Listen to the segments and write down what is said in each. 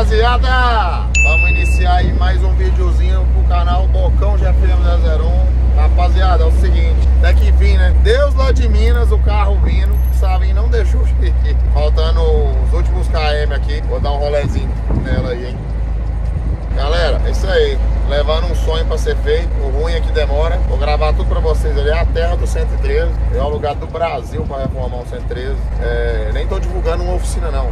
rapaziada, vamos iniciar aí mais um videozinho pro canal Bocão GFM 001. Rapaziada, é o seguinte, até que vim, né? Deus lá de Minas, o carro vindo, o Gustavinho não deixou chegar. Faltando os últimos KM aqui, vou dar um rolezinho nela aí, hein? Galera, é isso aí, levando um sonho pra ser feito. O ruim é que demora. Vou gravar tudo pra vocês ali, a terra do 113. É o lugar do Brasil pra reformar o 113. É, nem tô divulgando uma oficina não,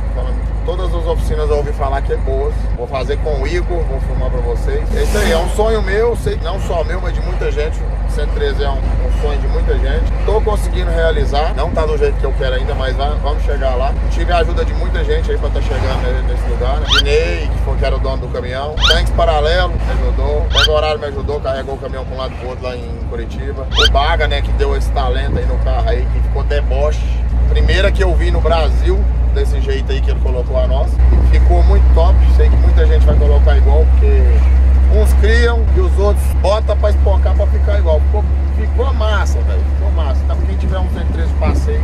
todas as oficinas eu ouvi falar que é boas. Vou fazer com o Igor, vou filmar pra vocês. É isso aí, é um sonho meu, sei, não só meu, mas de muita gente. 113 é um sonho de muita gente. Tô conseguindo realizar, não tá do jeito que eu quero ainda, mas vamos chegar lá. Tive a ajuda de muita gente aí pra estar chegando nesse lugar, né? Guinei, que era o dono do caminhão. Tanques Paralelo me ajudou. O horário me ajudou, carregou o caminhão pra um lado pro outro lá em Curitiba. O Baga, né, que deu esse talento aí no carro aí, que ficou deboche. Primeira que eu vi no Brasil desse jeito aí que ele colocou a nossa. Ficou muito top, sei que muita gente vai colocar igual, porque uns criam e os outros botam pra espocar pra ficar igual. Ficou massa, velho, ficou massa. Então quem tiver um 113 passeio,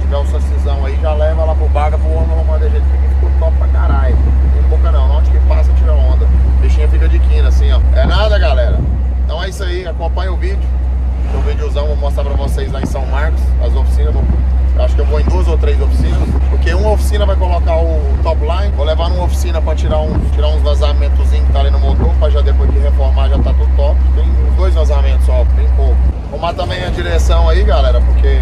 tiver um sacisão aí, já leva lá pro Baga, pro homem arrumar de jeito que ficou top pra caralho. Tem boca não, onde que passa tira onda. Bichinha fica de quina assim, ó. É nada, galera. Então é isso aí, acompanha o vídeo. O videozão vou mostrar pra vocês lá em São Marcos, as oficinas. Acho que eu vou em 2 ou 3 oficinas, porque uma oficina vai colocar o top line, vou levar numa oficina para tirar uns vazamentozinhos que tá ali no motor, para já depois de reformar já tá tudo top. Tem uns 2 vazamentos só, bem pouco. Vou arrumar também a direção aí, galera, porque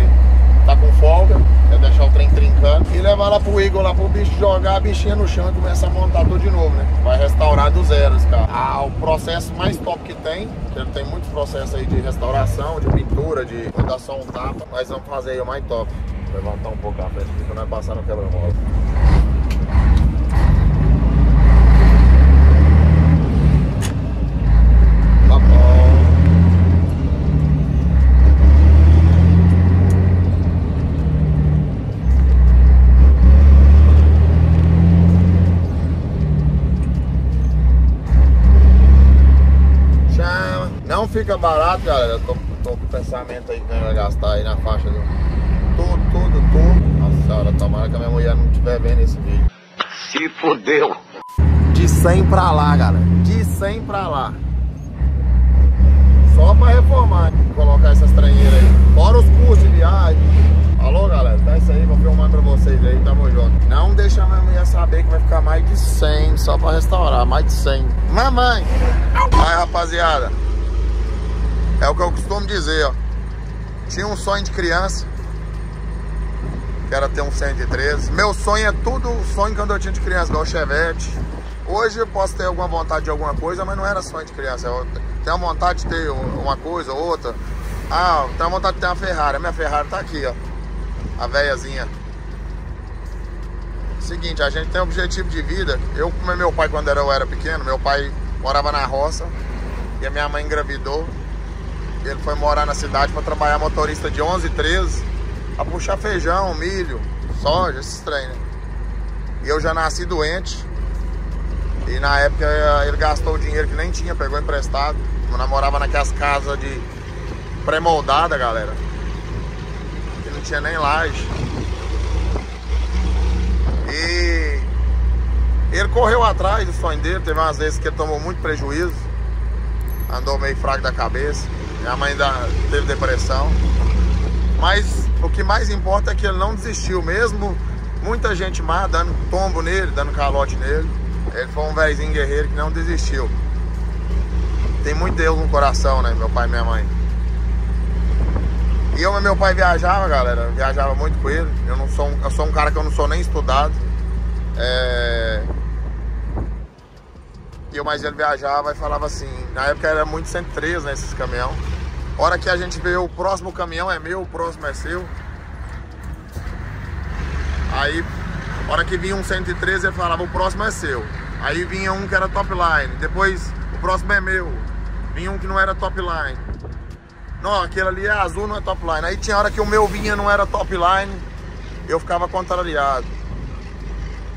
tá com folga, é deixar o trem trincando e levar lá pro Igor, lá pro bicho, jogar a bichinha no chão e começar a montar tudo de novo, né? Vai restaurar do zero esse carro. Ah, o processo mais top que tem, ele tem muitos processos aí de restauração, de pintura, de dar só um tapa, mas vamos fazer aí o mais top. Levantar um pouco a frente, porque não vai passar no quebra-mola. Tá bom. Chama. Não fica barato, galera. Tô com o pensamento aí que vai gastar aí na faixa do... Tudo. Nossa senhora, tomara que a minha mulher não estiver vendo esse vídeo. Se fodeu. De 100 pra lá, galera. De 100 pra lá. Só pra reformar, colocar essas tranheiras aí. Fora os custos de viagem. Alô, galera, tá isso aí, vou filmar pra vocês aí, tamo junto. Não deixa a minha mulher saber que vai ficar mais de 100, só pra restaurar, mais de 100. Mamãe! Mas, rapaziada, é o que eu costumo dizer, ó. Tinha um sonho de criança, era ter um 113. Meu sonho é tudo sonho quando eu tinha de criança, igual o Chevette. Hoje eu posso ter alguma vontade de alguma coisa, mas não era sonho de criança. Eu tenho vontade de ter uma coisa ou outra. Ah, tenho vontade de ter uma Ferrari. A minha Ferrari tá aqui, ó. A velhazinha. Seguinte, a gente tem um objetivo de vida. Eu, como meu pai, quando eu era pequeno, meu pai morava na roça e a minha mãe engravidou. Ele foi morar na cidade para trabalhar motorista de 11, 13. A puxar feijão, milho, soja, esses trem, né? E eu já nasci doente. E na época ele gastou o dinheiro que nem tinha, pegou emprestado. Eu namorava naquelas casas de pré-moldada, galera, que não tinha nem laje. E ele correu atrás do sonho dele. Teve umas vezes que ele tomou muito prejuízo, andou meio fraco da cabeça. Minha mãe ainda teve depressão. Mas o que mais importa é que ele não desistiu, mesmo muita gente má dando tombo nele, dando calote nele. Ele foi um velhinho guerreiro que não desistiu. Tem muito Deus no coração, né, meu pai e minha mãe. E eu e meu pai viajava, galera, viajava muito com ele. Eu sou um cara que eu não sou nem estudado. Mas ele viajava e falava assim, na época era muito 113, né, esses caminhão. Hora que a gente vê o próximo caminhão é meu, o próximo é seu. Aí, hora que vinha um 113, ele falava, o próximo é seu. Aí vinha um que era top line, depois o próximo é meu. Vinha um que não era top line. Não, aquele ali é azul, não é top line. Aí tinha hora que o meu vinha, não era top line, eu ficava contrariado.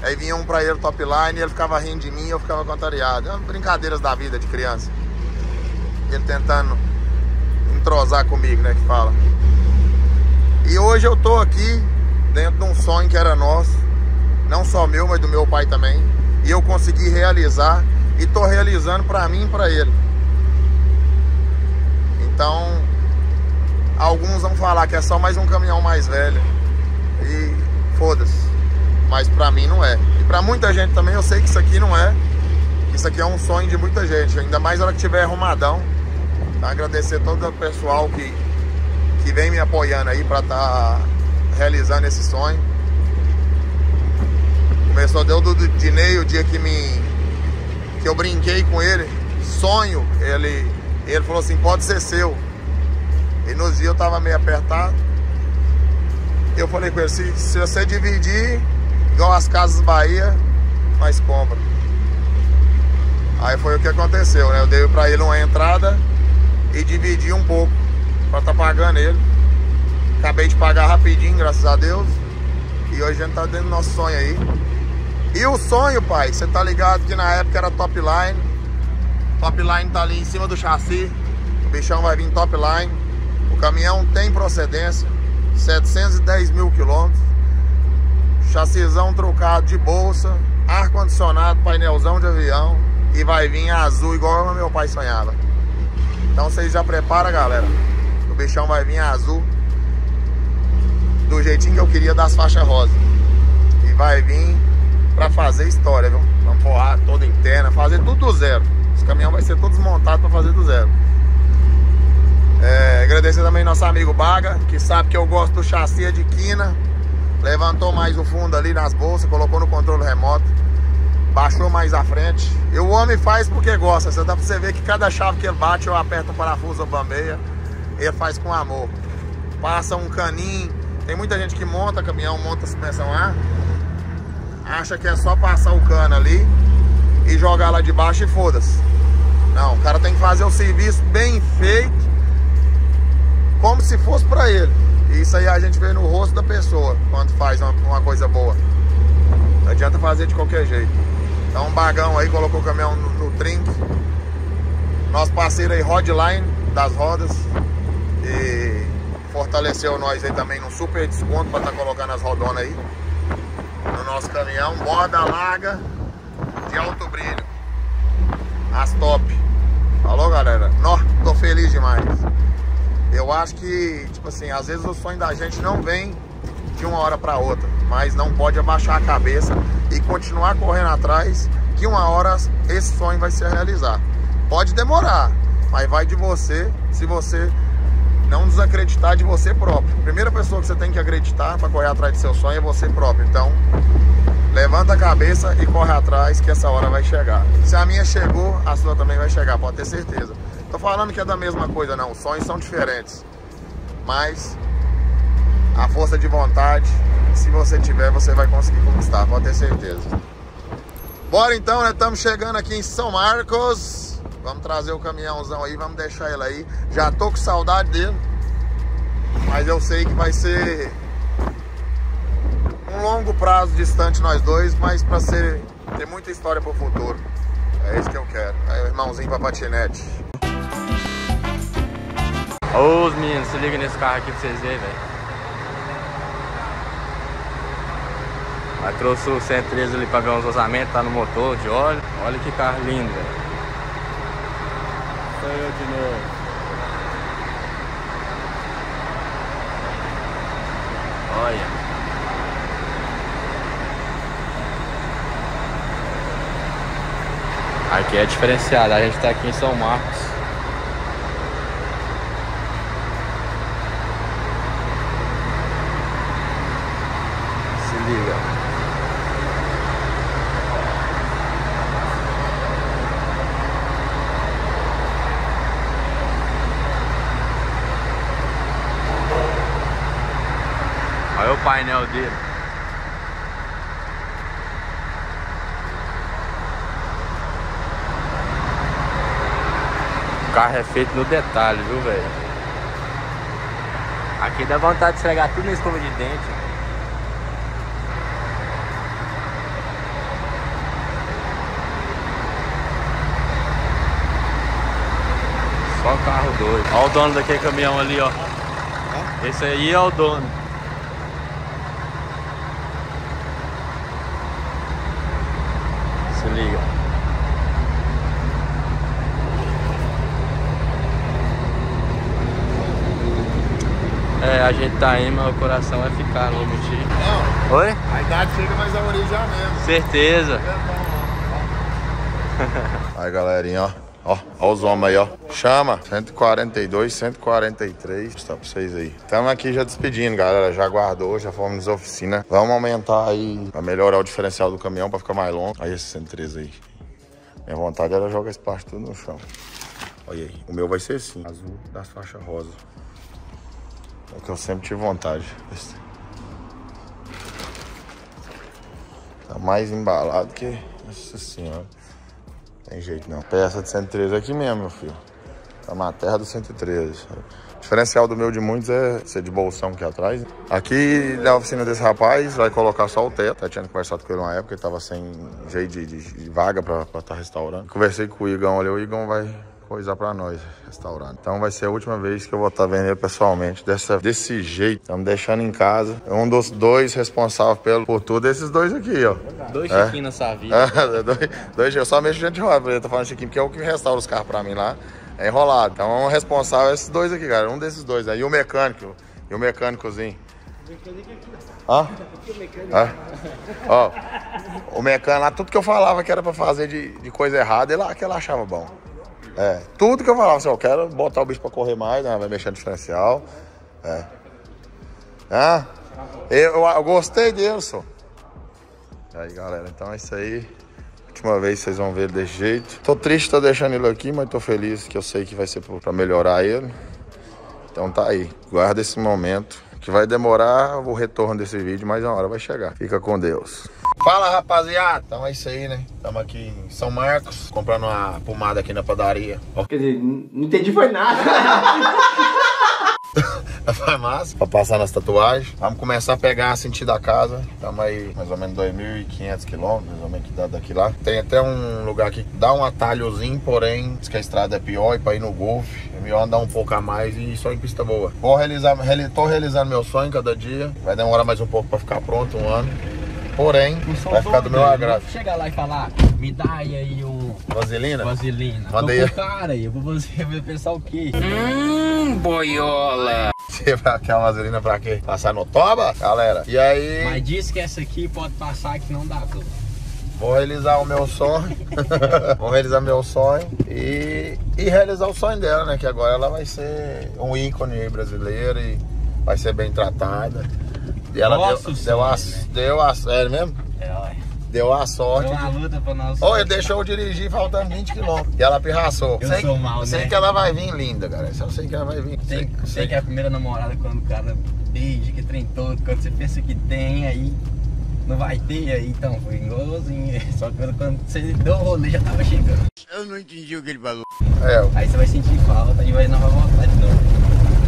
Aí vinha um pra ele top line, ele ficava rindo de mim, eu ficava contrariado. Brincadeiras da vida de criança. Ele tentando entrosar comigo, né, que fala. E hoje eu tô aqui dentro de um sonho que era nosso, não só meu, mas do meu pai também. e eu consegui realizar, e tô realizando para mim e para ele. Então, alguns vão falar que é só mais um caminhão mais velho, e foda-se, mas para mim não é. E para muita gente também, eu sei que isso aqui não é, isso aqui é um sonho de muita gente, ainda mais na hora que tiver arrumadão. Então, agradecer todo o pessoal que vem me apoiando aí para estar realizando esse sonho. Começou, deu do Dinei, o dia que eu brinquei com ele, sonho, ele falou assim, pode ser seu. E nos dias eu tava meio apertado, eu falei com ele, se você dividir, igual as Casas Bahia, nós compra. Aí foi o que aconteceu, né? Eu dei pra ele uma entrada e dividi um pouco, pra tá pagando ele. Acabei de pagar rapidinho, graças a Deus. E hoje a gente tá dentro do nosso sonho aí. E o sonho, pai, você tá ligado que na época era top line. Top line tá ali em cima do chassi. O bichão vai vir top line. O caminhão tem procedência, 710 mil quilômetros. Chassizão trocado de bolsa, ar-condicionado, painelzão de avião. E vai vir azul igual meu pai sonhava. Então vocês já preparam, galera. O bichão vai vir azul do jeitinho que eu queria, das faixas rosa. E vai vir pra fazer história, viu? Vamos forrar toda interna, fazer tudo do zero. Os caminhões vai ser todos montados pra fazer do zero. É, agradecer também nosso amigo Baga, que sabe que eu gosto do chassi de quina. Levantou mais o fundo ali nas bolsas, colocou no controle remoto, baixou mais a frente. E o homem faz porque gosta. Você dá pra você ver que cada chave que ele bate, eu aperto o parafuso, eu bambeia. Ele faz com amor. Passa um caninho. Tem muita gente que monta caminhão, monta suspensão A, acha que é só passar o cano ali e jogar lá de baixo e foda-se. Não, o cara tem que fazer o serviço bem feito, como se fosse pra ele. E isso aí a gente vê no rosto da pessoa quando faz uma coisa boa. Não adianta fazer de qualquer jeito. Então um bagão aí, colocou o caminhão no trinque. Nosso parceiro aí, Rodline, das rodas, e fortaleceu nós aí também num super desconto pra tá colocando as rodonas aí no nosso caminhão. Borda larga de alto brilho, as top. Falou, galera? Nó, tô feliz demais. Eu acho que, tipo assim, às vezes o sonho da gente não vem de uma hora pra outra, mas não pode abaixar a cabeça e continuar correndo atrás, que uma hora esse sonho vai se realizar. Pode demorar, mas vai de você, se você não desacreditar de você próprio. A primeira pessoa que você tem que acreditar para correr atrás de seu sonho é você próprio. Então, levanta a cabeça e corre atrás, que essa hora vai chegar. Se a minha chegou, a sua também vai chegar, pode ter certeza. Tô falando que é da mesma coisa, não. Os sonhos são diferentes. Mas a força de vontade, se você tiver, você vai conseguir conquistar, pode ter certeza. Bora então, né? Estamos chegando aqui em São Marcos. Vamos trazer o caminhãozão aí, vamos deixar ele aí. Já tô com saudade dele, mas eu sei que vai ser um longo prazo distante nós dois, mas pra ter muita história pro futuro. É isso que eu quero. Aí o irmãozinho pra patinete. Ô, meninos, se liga nesse carro aqui pra vocês verem, velho. Aí trouxe o 113 ali pra ganhar os orçamentos, tá no motor de óleo. Olha que carro lindo, velho. Eu de novo. Olha. Aqui é diferenciado. A gente tá aqui em São Marcos. Se liga. Olha o painel dele. O carro é feito no detalhe, viu, velho? Aqui dá vontade de esfregar tudo na escova de dente. Só carro doido. Olha o dono daquele caminhão ali, ó. Esse aí é o dono. se liga. É, a gente tá indo, mas o coração vai ficar, não vou mentir. Não. Oi? A idade chega, mas a origem já mesmo. Certeza. Aí, galerinha, ó. Ó os homens aí, ó. Chama. 142, 143. Vou mostrar pra vocês aí. Estamos aqui já despedindo, galera. Já guardou, já fomos nas oficinas. Vamos aumentar aí pra melhorar o diferencial do caminhão, pra ficar mais longo. Aí esse 113 aí. Minha vontade era jogar esse parte tudo no chão. Olha aí. O meu vai ser assim. Azul das faixas rosa. É o que eu sempre tive vontade. Esse. Tá mais embalado que... Nossa senhora. Tem jeito não. Peça de 113 aqui mesmo, meu filho. Tá na terra do 113. O diferencial do meu de muitos é ser de bolsão aqui atrás. Aqui da oficina desse rapaz vai colocar só o teto. Eu tinha conversado com ele uma época, ele tava sem jeito de vaga pra estar restaurando. Conversei com o Igor, olha, o Igor vai coisar pra nós, restaurar. Então vai ser a última vez que eu vou estar vendo ele pessoalmente. Desse jeito, estamos deixando em casa. É um dos dois responsáveis por tudo esses dois aqui, ó. Dois Chiquinhos nessa vida. É, dois, eu só mexo gente enrolada. Eu tô falando Chiquinho, porque é o que restaura os carros pra mim lá. É enrolado. Então é um responsável esses dois aqui, cara. Um desses dois, né? E o mecânico. E o mecânicozinho. O mecânico aqui. Hã? Aqui o mecânico. Hã? Ó, o mecânico lá, tudo que eu falava que era pra fazer de coisa errada, ele achava bom. É, tudo que eu falava, assim, eu quero botar o bicho pra correr mais, né? Vai mexer no diferencial. É. Ah, eu gostei disso. Aí, galera, então é isso aí. Última vez vocês vão ver ele desse jeito. Tô triste, tô deixando ele aqui, mas tô feliz que eu sei que vai ser pra melhorar ele. Então tá aí, guarda esse momento. Que vai demorar o retorno desse vídeo, mas uma hora vai chegar. Fica com Deus. Fala, rapaziada. Então é isso aí, né? Estamos aqui em São Marcos, comprando uma pomada aqui na padaria. Ó. Quer dizer, não entendi foi nada. Na farmácia, pra passar nas tatuagens. Vamos começar a pegar a sentido da casa. Estamos aí mais ou menos 2.500 quilômetros, mais ou menos que dá daqui lá. Tem até um lugar aqui que dá um atalhozinho, porém, diz que a estrada é pior e pra ir no golfe é melhor andar um pouco a mais e só em pista boa. Tô realizando meu sonho cada dia. Vai demorar mais um pouco pra ficar pronto, um ano. Porém, vai ficar do meu agrado. Chega lá e falar, me dá aí o... Vaselina? Vaselina. Mandei. Tô com cara aí, eu vou pensar o quê? Boiola. Quer uma vaselina pra quê? Passar no toba, galera? E aí... Mas diz que essa aqui pode passar que não dá, tudo. Vou realizar o meu sonho. Vou realizar meu sonho e realizar o sonho dela, né? Que agora ela vai ser um ícone brasileiro e vai ser bem tratada. E ela deu a sorte. Deu uma luta pra nós. Olha, deixou eu dirigir faltando 20 km. E ela pirraçou. Eu sei, sou mal, sei, né? Que ela vai vir linda, cara. Eu sei que ela vai vir. Sei que é a primeira namorada quando o cara beija, que trem todo. Quando você pensa que tem, aí não vai ter. Aí então foi igualzinho. Só que quando você deu o rolê já tava chegando. Eu não entendi o que ele falou. Aí você vai sentir falta e vai não vai voltar de novo.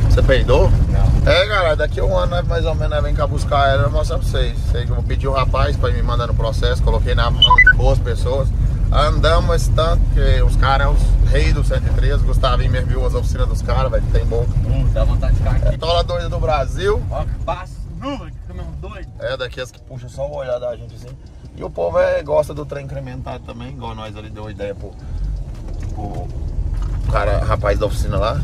Você peidou? Não. É, galera, daqui a um ano mais ou menos vem cá buscar ela e mostrar pra vocês. Sei que eu vou pedir um rapaz pra me mandar no processo, coloquei na mão de boas pessoas. Andamos esse tanto, porque os caras são os reis do 113, Gustavinho me viu as oficinas dos caras, velho, tem boca. Dá vontade de ficar aqui. Tola doida do Brasil. Ó, que passa nuvem, que caminhão doido. É, daqui as que puxam só o olhar da gente assim. E o povo gosta do trem incrementado também, igual nós ali deu ideia pro cara, rapaz da oficina lá.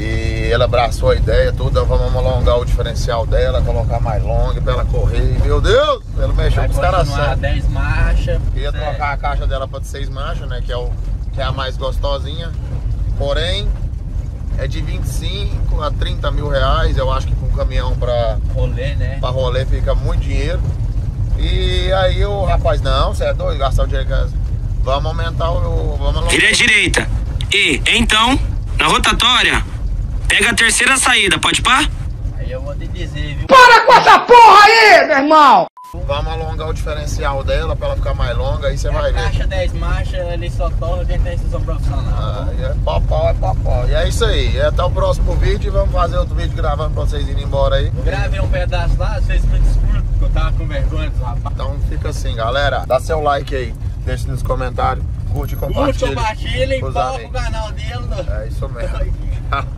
E ela abraçou a ideia toda, vamos alongar o diferencial dela, colocar mais longa pra ela correr. Meu Deus, ela mexeu com os caras certos. 10 marchas. Queria trocar a caixa dela pra 6 marchas, né? Que é a mais gostosinha. Porém, é de 25 a 30 mil reais. Eu acho que com um caminhão pra rolê, né? Pra rolê fica muito dinheiro. E aí o rapaz, não, você é doido, gastar o dinheiro. Vamos aumentar o... Vamos vira à direita. E então, na rotatória... Pega a terceira saída, pode pá? Aí eu vou te dizer, viu? Para com essa porra aí, meu irmão! Vamos alongar o diferencial dela pra ela ficar mais longa, aí você vai ver. Caixa 10 marchas, ele só torna quem tem instrução profissional. Ah, é papau, é papau. E é isso aí, até o próximo vídeo e vamos fazer outro vídeo gravando pra vocês irem embora aí. Eu gravei um pedaço lá, vocês me desculpem, porque eu tava com vergonha dos rapazes. Então fica assim, galera. Dá seu like aí, deixa nos comentários, curte e compartilha. Curte, compartilha e coloca o canal dele. É isso mesmo.